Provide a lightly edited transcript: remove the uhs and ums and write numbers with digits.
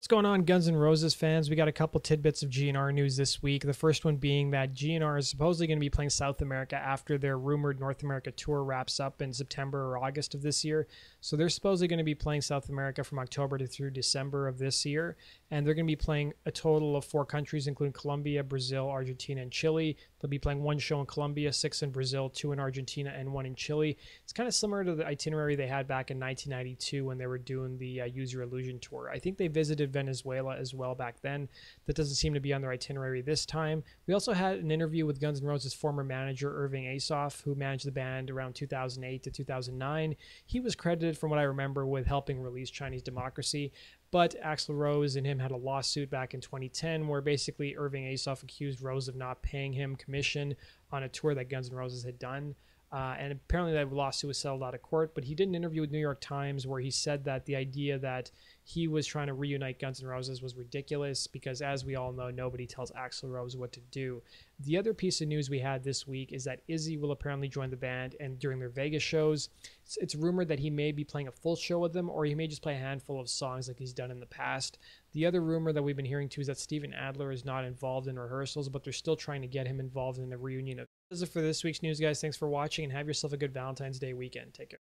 What's going on, Guns N' Roses fans? We got a couple tidbits of GNR news this week. The first one being that GNR is supposedly going to be playing South America after their rumored North America tour wraps up in September or August of this year. So they're supposedly going to be playing South America from October through December of this year. And they're going to be playing a total of 4 countries, including Colombia, Brazil, Argentina, and Chile. They'll be playing 1 show in Colombia, 6 in Brazil, 2 in Argentina, and 1 in Chile. It's kind of similar to the itinerary they had back in 1992 when they were doing the Use Your Illusion tour. I think they visited Venezuela as well back then. That doesn't seem to be on their itinerary this time. We also had an interview with Guns N' Roses' former manager Irving Azoff, who managed the band around 2008 to 2009. He was credited, from what I remember, with helping release Chinese Democracy. But Axl Rose and him had a lawsuit back in 2010 where basically Irving Azoff accused Rose of not paying him commission on a tour that Guns N' Roses had done. And apparently that lawsuit was settled out of court, but he did an interview with New York Times where he said that the idea that he was trying to reunite Guns N' Roses was ridiculous because, as we all know, nobody tells Axl Rose what to do. The other piece of news we had this week is that Izzy will apparently join the band and during their Vegas shows. It's rumored that he may be playing a full show with them, or he may just play a handful of songs like he's done in the past. The other rumor that we've been hearing too is that Steven Adler is not involved in rehearsals, but they're still trying to get him involved in the reunion. That's it for this week's news, guys. Thanks for watching, and have yourself a good Valentine's Day weekend. Take care.